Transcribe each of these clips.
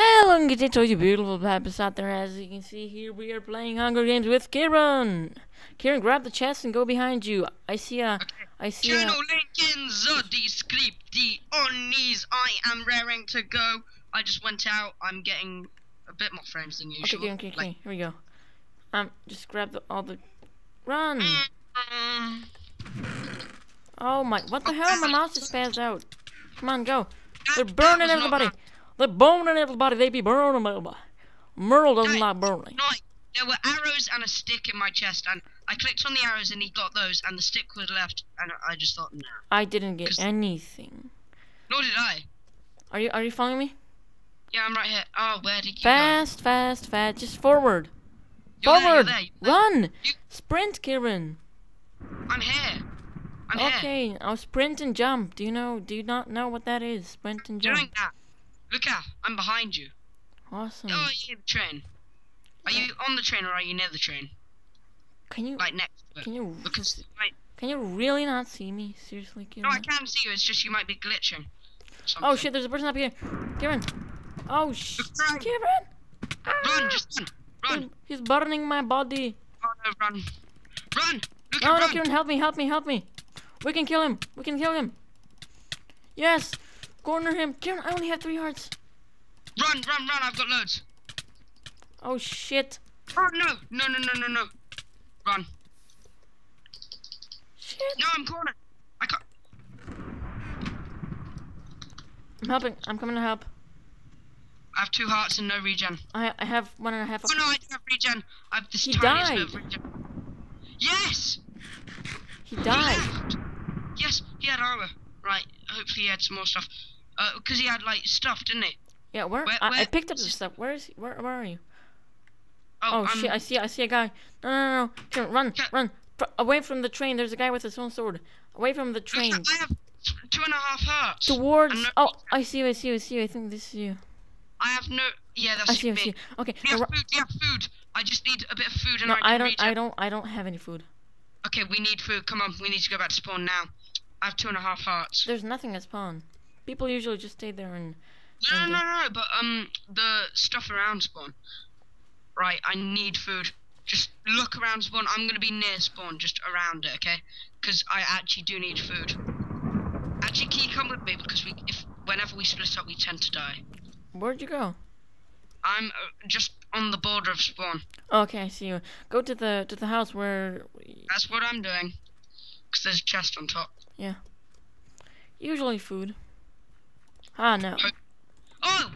Hello, good day, you beautiful pappas out there. As you can see here, we are playing Hunger Games with Kieran. Kieran, grab the chest and go behind you. I see. Channel link in the description. On these, I am raring to go. I just went out. I'm getting a bit more frames than usual. Okay. Here we go. Just grab all the. Run. Oh my! What the hell? My mouse is spazzed out. Come on, go. They're burning everybody. They're burning everybody, they be burning everybody. Merle doesn't like burning. There were arrows and a stick in my chest, and I clicked on the arrows and he got those, and the stick was left, and I just thought, no. I didn't get anything. Nor did I. Are you following me? Yeah, I'm right here. Oh, where did you go? Fast. Just forward. You're there. Run! Sprint, Kieran. I'm here. Okay, I'll sprint and jump. Do you not know what that is? Sprint and jump. Doing that. Luca, I'm behind you. Awesome. Oh, you the train. Are you on the train or are you near the train? Can you? Like next. Can you really not see me? Seriously, Kieran? No, I can see you. It's just you might be glitching. Oh shit! There's a person up here, Kieran. Oh shit, Kieran! Ah! Run, just run. He's burning my body. Oh no, run! Luca, no, run. Kieran, help me! We can kill him. Yes. Corner him. Kieran, I only have 3 hearts. Run. I've got loads. Oh, shit. Oh, no. Run. Shit. No, I'm cornered. I can't. I'm helping. I'm coming to help. I have 2 hearts and no regen. I have 1.5. Oh, no, I do have regen. I have this tiniest bit of regen. Yes! He died. Yes, he had armor. Right, hopefully he had some more stuff. Because he had, like, stuff, didn't he? Yeah, where I picked up the stuff. Where is he? Where are you? Oh shit, I see a guy. No. Kieran, run. Away from the train. There's a guy with his own sword. Away from the train. I have 2.5 hearts. Towards... Oh, I see you. I think this is you. I have no... Yeah, that's me. I see you. Okay. Do you have food? I just need a bit of food and I don't have any food. Okay, we need food. Come on, we need to go back to spawn now. I have 2.5 hearts. There's nothing at spawn. People usually just stay there and... No, but the stuff around spawn. Right, I need food. Just look around spawn. I'm going to be near spawn, just around it, okay? Because I actually do need food. Actually, can you come with me? Because whenever we split up, we tend to die. Where'd you go? I'm just on the border of spawn. Okay, I see you. Go to the house where... That's what I'm doing. Because there's a chest on top. Yeah. Usually food. Ah, no. Oh!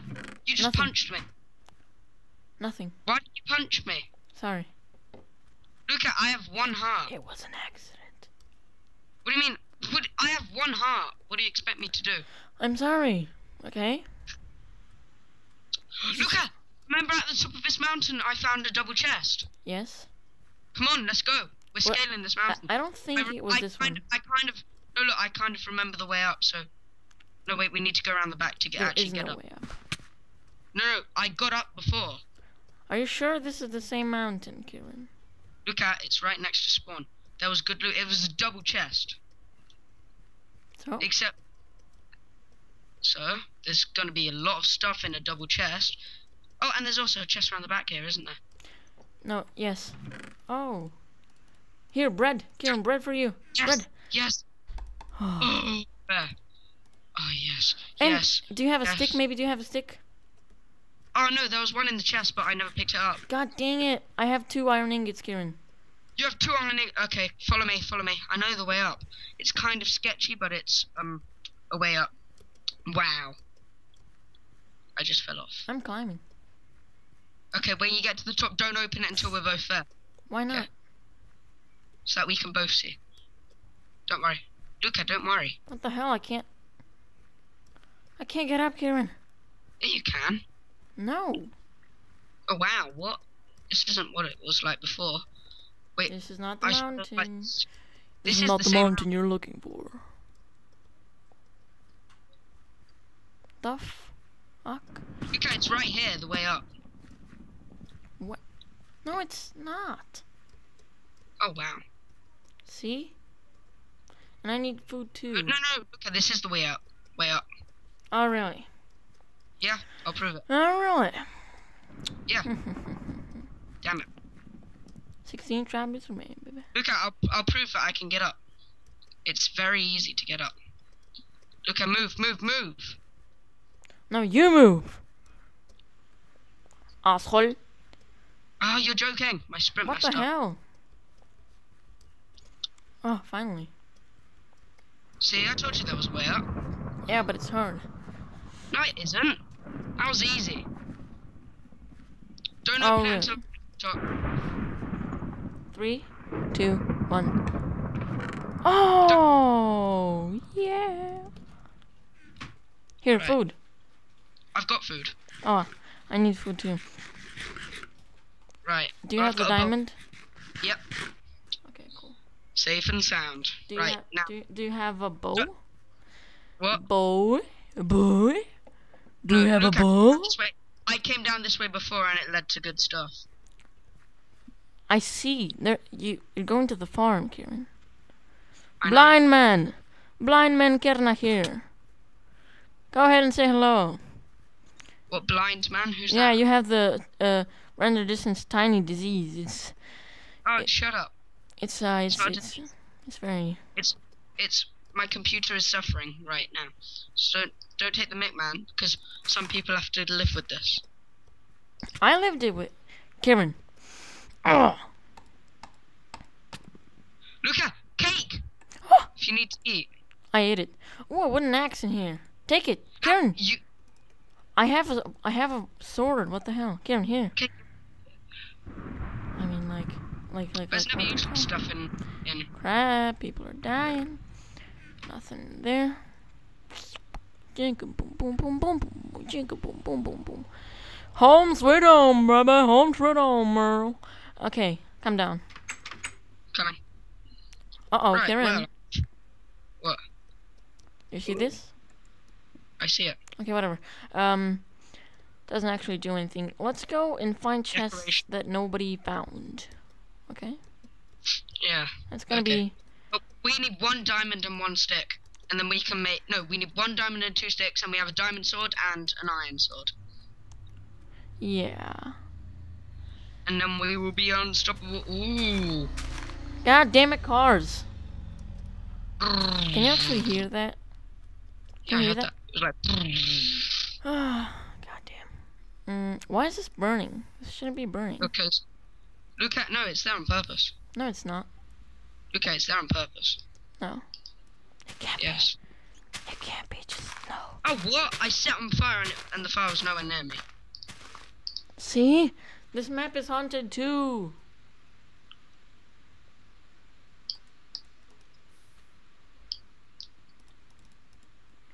You just punched me. Nothing. Why did you punch me? Sorry. Luca, I have 1 heart. It was an accident. What do you mean? I have 1 heart. What do you expect me to do? I'm sorry. Okay? Luca, remember at the top of this mountain I found a double chest? Yes. Come on, let's go. We're scaling this mountain. I don't think it was this one. No, look, I kind of remember the way up, so... No, wait, we need to go around the back to actually get up. Way up. No, I got up before. Are you sure this is the same mountain, Kieran? Look at it's right next to spawn. There was good loot. It was a double chest. So? Except... So, there's going to be a lot of stuff in a double chest. Oh, and there's also a chest around the back here, isn't there? No, yes. Oh. Here, bread. Kieran, bread for you. Yes. Bread. Yes. Oh. Oh, yes. And yes. Do you have a stick? Maybe do you have a stick? Oh, no. There was one in the chest, but I never picked it up. God dang it. I have 2 iron ingots, Kieran. You have 2 iron ingots? Okay, follow me. I know the way up. It's kind of sketchy, but it's a way up. Wow. I just fell off. I'm climbing. Okay, when you get to the top, don't open it until we're both there. Why not? Okay. So that we can both see. Don't worry. Luca, don't worry. What the hell? I can't get up, Kieran. Yeah, you can. No. Oh, wow. What? This isn't what it was like before. Wait. This is not the mountain. This is not the mountain you're looking for. The fuck? Luca, it's right here, the way up. What? No, it's not. Oh, wow. See? And I need food too. No, Luca, this is the way up. Way up. Oh, really? Yeah, I'll prove it. Alright. Yeah. Damn it. 16 tries remain, baby. Luca, I'll prove that I can get up. It's very easy to get up. Luca, move, move, move. No, you move. Asshole. Oh, you're joking. My sprint messed up. What the hell? Oh, finally. See, I told you that was way up. Yeah, but it's hard. No, it isn't. That was easy. Don't open it until... 3, 2, 1. Oh, yeah. Here, right. Food. I've got food. Oh, I need food too. Right. Do you have the diamond? Yep. Okay, cool. Safe and sound. Right, now. Do you have a bow? What? Bow? Bow? Do you have a bow? I came down this way before and it led to good stuff. I see. There, you're going to the farm, Kieran. Blind man! Blind man Kierna here. Go ahead and say hello. What, blind man? Who's that? Yeah, you have the render distance tiny disease. It's... Oh, shut up. It's very... It's... My computer is suffering right now. So don't take the mic, man, because some people have to live with this. I lived it with... Kieran. Oh. Luca, cake! If you need to eat. I ate it. Oh, what an axe in here. Take it, Kieran. You... I have a sword. What the hell, Kieran? Here. Cake. I mean, like. There's no useful stuff in. Crap! People are dying. Nothing there. Jingle boom boom boom boom boom. Jingle boom boom boom boom. Home sweet home, brother. Home sweet home, Merle. Okay, come down. Coming. Uh oh, right, Kieran. Well. What? You see this? I see it. Okay, whatever. Doesn't actually do anything. Let's go and find chests that nobody found. Okay? Yeah. That's gonna be... But we need 1 diamond and 1 stick. And then we can make... No, we need 1 diamond and 2 sticks, and we have a diamond sword and an iron sword. Yeah. And then we will be unstoppable. Ooh. God damn it, cars. Can you actually hear that? Can you hear that? It was like... Oh, goddamn. Why is this burning? This shouldn't be burning. Okay. Luca, no, it's there on purpose. No, it's not. Luca, it's there on purpose. No. It can't be. Yes. It can't be. Just no. Oh, what? I set on fire and the fire was nowhere near me. See? This map is haunted too.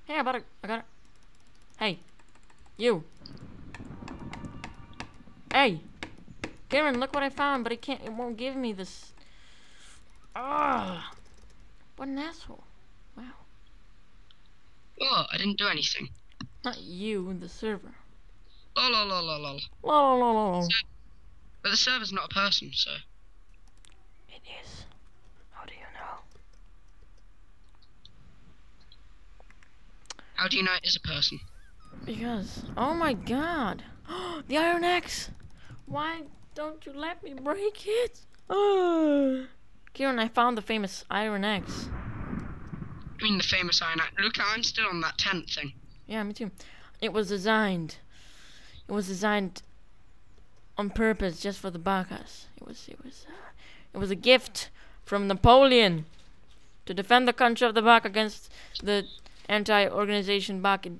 Hey, I got it. Hey, you. Hey, Kieran, look what I found, but it won't give me this. Ah, what an asshole! Wow. Oh, I didn't do anything. Not you, the server. Lol, lol, lol, lol, lol. Lol, lol, lol, lol. So, but the server's not a person, so. It is. How do you know it is a person? Because... Oh my god! The iron axe! Why don't you let me break it? Kieran, I found the famous iron axe. I mean the famous iron axe. Look, I'm still on that tent thing. Yeah, me too. It was designed on purpose just for the Bacchus. It was a gift from Napoleon to defend the country of the Bacchus against the anti-organization back in...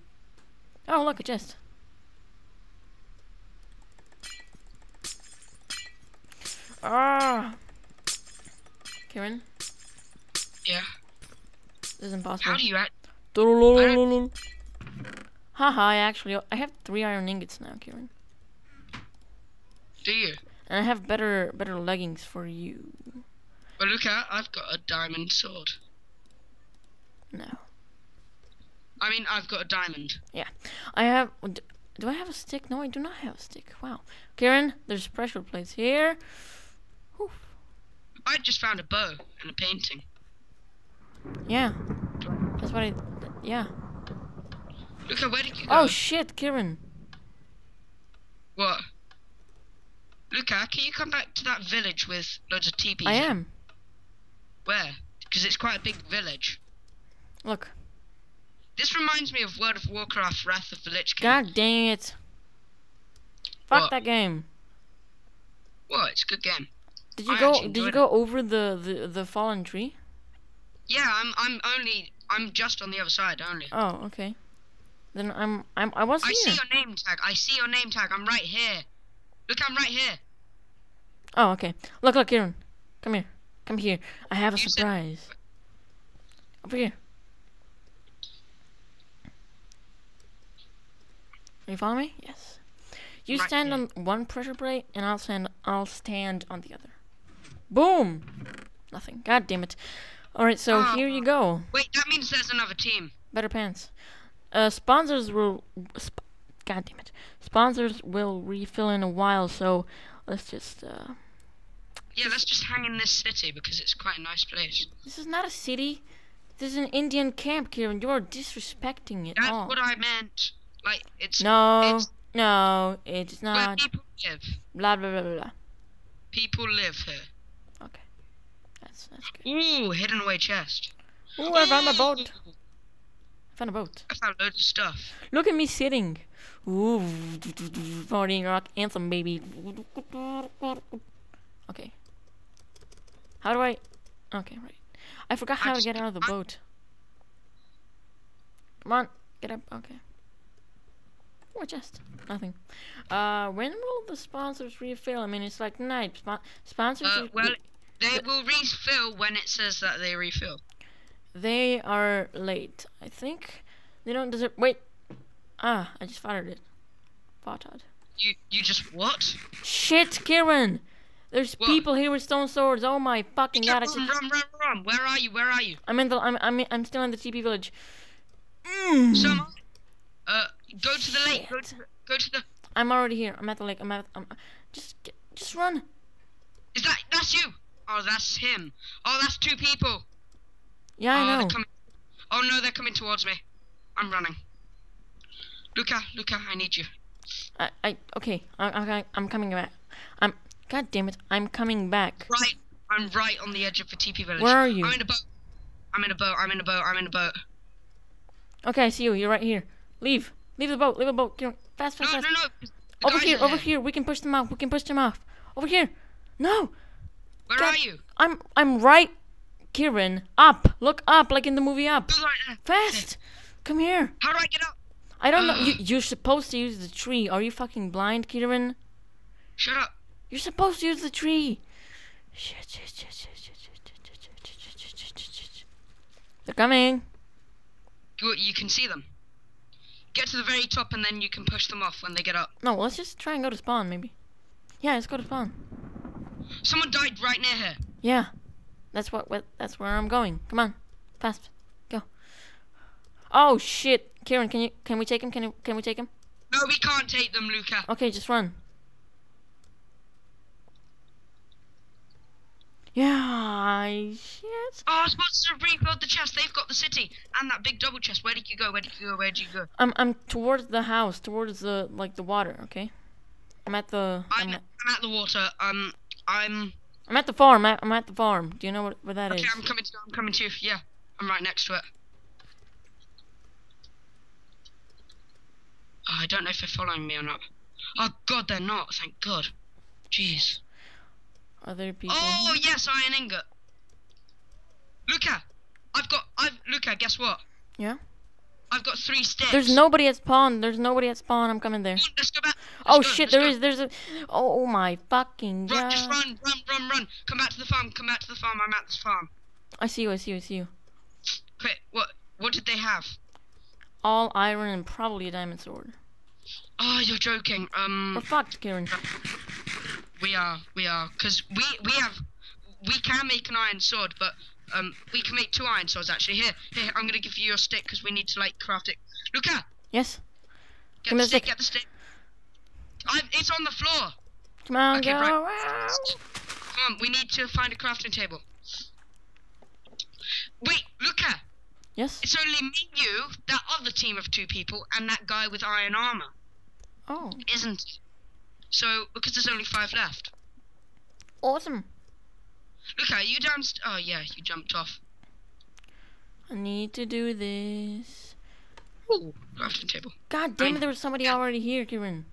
Oh, look, a chest. Ah! Kieran? Yeah? This is impossible. How do you act? Haha, I have 3 iron ingots now, Kieran. Do you? And I have better leggings for you. Well, look out, I've got a diamond sword. No. I mean, I've got a diamond. Yeah. I have... Do I have a stick? No, I do not have a stick. Wow. Kieran, there's pressure plates here. Whew. I just found a bow and a painting. Yeah. That's what I... Yeah. Luca, where did you go? Oh shit, Kieran. What? Luca, can you come back to that village with loads of teepees? I am. Where? Because it's quite a big village. Look. This reminds me of World of Warcraft Wrath of the Lich King. God dang it. Fuck what? That game. Well, it's a good game. Did you go over the fallen tree? Yeah, I'm just on the other side only. Oh, okay. Then I see your name tag. I see your name tag. I'm right here. Look, I'm right here. Oh, okay. Look, look, Kieran. Come here. Come here. I have a surprise. Over here. Are you following me? Yes. You stand on one pressure plate, and I'll stand on the other. Boom! Nothing. God damn it. Alright, so here you go. Wait, that means there's another team. Better pants. Sponsors will... God damn it. Sponsors will refill in a while, so let's just... Yeah, let's just hang in this city, because it's quite a nice place. This is not a city. This is an Indian camp, Kieran. You're disrespecting it all. That's what I meant. Like, it's... No. No, it's not. Where people live. Blah, blah, blah, blah. People live here. Okay. That's good. Ooh, hidden away chest. Ooh, I found a boat. I found a boat. I found loads of stuff. Look at me sitting. Ooh, party rock anthem, baby. Okay. How do I... Okay, right. I forgot how to get out of the boat. Come on, get up. Okay. Or just nothing. When will the sponsors refill? I mean, it's like night. Sponsors. Well, they will refill when it says that they refill. They are late, I think. They don't deserve. Wait. Ah, I just fired it. Potted. You just what? Shit, Kieran. There's people here with stone swords. Oh my fucking god! Run! Where are you? Where are you? I'm still in the TP village. Mm. Someone. Go to the lake. Go to the. I'm already here. I'm at the lake. Just run. Is that? That's you. Oh, that's him. Oh, that's two people. Yeah, I know. Oh no, they're coming towards me. I'm running. Luca, I need you. I'm coming back. God damn it! I'm coming back. Right. I'm right on the edge of the TP village. Where are you? I'm in a boat. Okay, I see you. You're right here. Leave the boat. Leave the boat. Fast. No. Over here. We can push them off. Over here. No. Where are you? I'm right, Kieran. Up. Look up, like in the movie Up. Fast. Come here. How do I get up? I don't know. You're supposed to use the tree. Are you fucking blind, Kieran? Shut up. You're supposed to use the tree. Shit. They're coming. You can see them. Get to the very top and then you can push them off when they get up. No, let's just try and go to spawn, maybe. Yeah, let's go to spawn. Someone died right near here. Yeah, that's where I'm going. Come on, fast, go. Oh shit, Kieran, can we take him? Can we take him? No, we can't take them, Luca. Okay, just run. Yeah, shit. Oh, sponsors have rebuilt the chest. They've got the city and that big double chest. Where did you go? I'm towards the house, towards the water. Okay. I'm at the water. I'm at the farm. I'm at the farm. Do you know where that is? Okay, I'm coming to you. Yeah, I'm right next to it. Oh, I don't know if they're following me or not. Oh God, they're not. Thank God. Jeez. Other people. Oh yes, iron ingot. Luca, Luca, guess what? Yeah. I've got 3 sticks. There's nobody at spawn. I'm coming there. Let's go back. There's a. Oh my fucking god. Just run. Come back to the farm. I'm at the farm. I see you. Quick. What did they have? All iron and probably a diamond sword. Oh, you're joking. We're fucked, Kieran. We are, because we can make an iron sword, but we can make 2 iron swords actually. Here, I'm gonna give you your stick because we need to like craft it. Luca. Yes. Get the stick. It's on the floor. Come on, okay, go. Right. Come on, we need to find a crafting table. Wait, Luca. Yes? It's only me, you, that other team of two people, and that guy with iron armor. Oh. Isn't it? So, because there's only 5 left. Awesome. Look, are you down... Oh, yeah, you jumped off. I need to do this. Ooh, crafting table. God damn it, there was somebody already here, Kieran.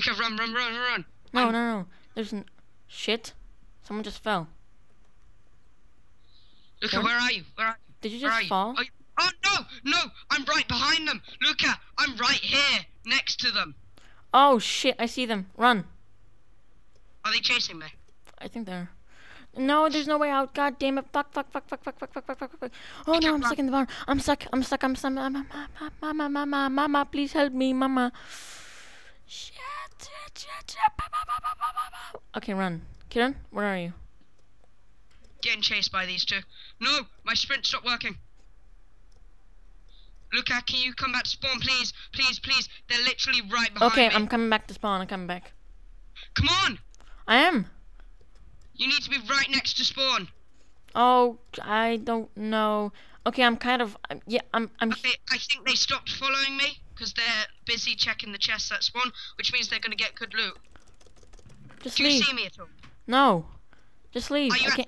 Okay, run. No, no. There's an... Shit. Someone just fell. Luca, where are you? Did you just fall? You? Oh, no! I'm right behind them! Luca, I'm right here, next to them. Oh, shit, I see them. Run. Are they chasing me? I think they're... No, there's no way out. God damn it. Fuck. Oh, no, I'm stuck in the barn. I'm stuck. Mama, please help me, mama. Shit. Okay, run. Kieran, where are you? Getting chased by these two. No, my sprint stopped working. Luca, can you come back to spawn, please? Please. They're literally right behind me. Okay, I'm coming back to spawn. Come on! I am. You need to be right next to spawn. Oh, I don't know. Okay, I'm kind of... Yeah, I'm... Okay, I think they stopped following me, because they're busy checking the chests at spawn, which means they're going to get good loot. Just leave. Do you see me at all? No. Just leave. Okay.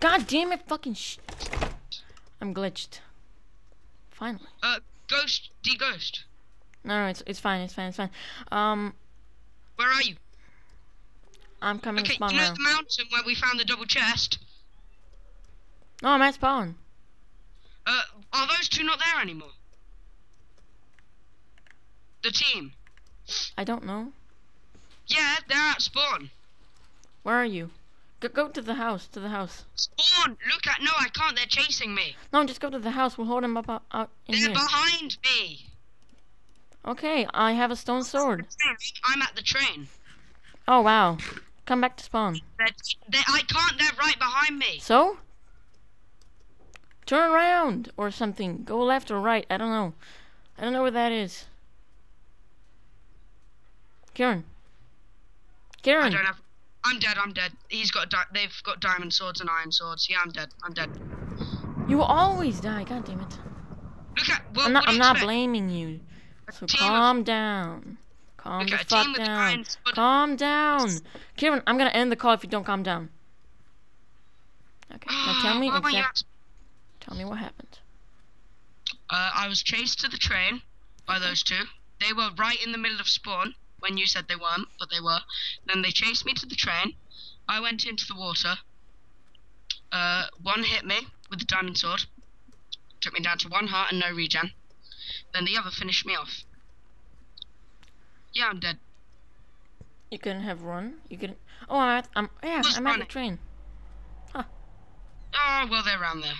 God damn it, fucking sh... I'm glitched. Finally. Ghost, de-ghost. No, it's fine. Where are you? I'm coming to spawn now. Okay, you know the mountain where we found the double chest? No, I'm at spawn. Are those two not there anymore? The team. I don't know. Yeah, they're at spawn. Where are you? Go to the house, Spawn! Luca, no, I can't, they're chasing me. No, just go to the house, we'll hold him up out in here. They're behind me. Okay, I have a stone sword. I'm at the train. Oh, wow. Come back to spawn. I can't, they're right behind me. So? Turn around or something. Go left or right, I don't know. I don't know where that is. Kieran! I don't have... I'm dead. They've got diamond swords and iron swords. Yeah, I'm dead. You always die. God damn it. Luca, well, I'm not blaming you. So calm down. Calm the fuck down. Calm down. Kieran, I'm gonna end the call if you don't calm down. Okay. Now tell me exactly. Tell me what happened. I was chased to the train by those two. They were right in the middle of spawn. When you said they weren't, but they were. Then they chased me to the train. I went into the water. One hit me with the diamond sword. Took me down to 1 heart and no regen. Then the other finished me off. Yeah, I'm dead. You couldn't have run? You couldn't... Oh, I'm at the train. Huh. Oh, well, they're around there.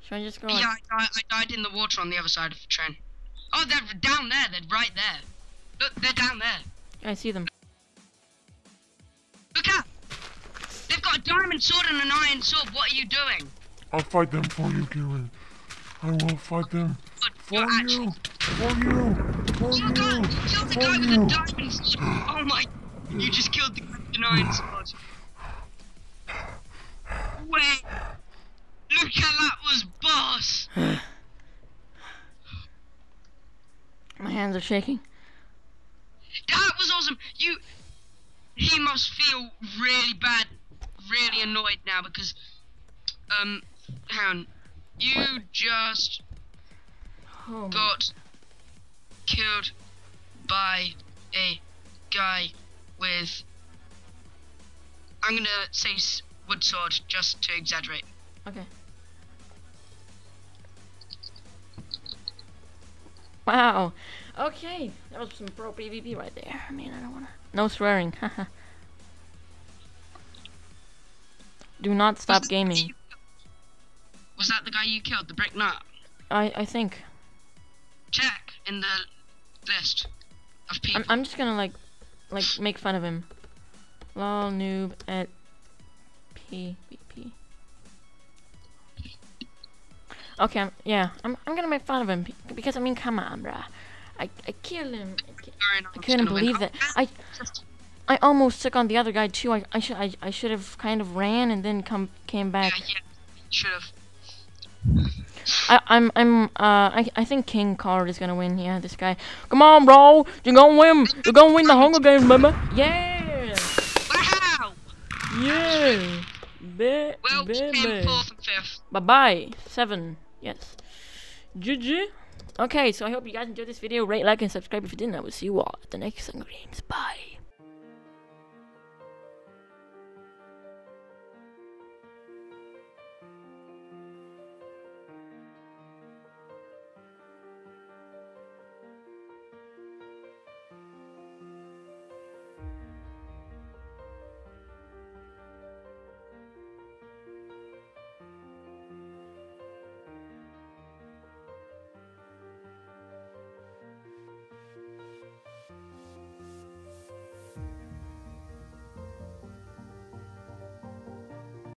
Should I just go... Yeah, I died in the water on the other side of the train. Oh, they're down there. They're right there. Look, they're down there. I see them. Look out! They've got a diamond sword and an iron sword. What are you doing? I'll fight them for you, Kieran. I will fight them for you. You killed the guy with the diamond sword. Oh my! You just killed the guy with the iron sword. Wait! Look how that was boss. My hands are shaking. That was awesome. He must feel really bad, really annoyed now because, hang on, you just got killed by a guy with, I'm gonna say wood sword just to exaggerate. Okay. Wow. Okay, that was some pro PvP right there. I mean, I don't wanna... No swearing, haha. Do not stop gaming. Was that the guy you killed, the brick nut? I think. Check in the list of people. I'm just gonna like make fun of him. Lol noob at PvP. Okay, I'm gonna make fun of him because I mean, come on, bruh. I killed him. I couldn't believe that. I almost took on the other guy too. I should have kind of ran and then came back. Yeah, should have. I think King Card is gonna win. Yeah, this guy. Come on, bro. You're gonna win. You're gonna win the Hunger Games, baby. Yeah. Wow. Yeah. Baby. Well, came 4th and 5th. Bye bye. 7. Yes. GG. Okay, so I hope you guys enjoyed this video. Rate, like, and subscribe if you didn't. I will see you all at the next Hunger Games. Bye.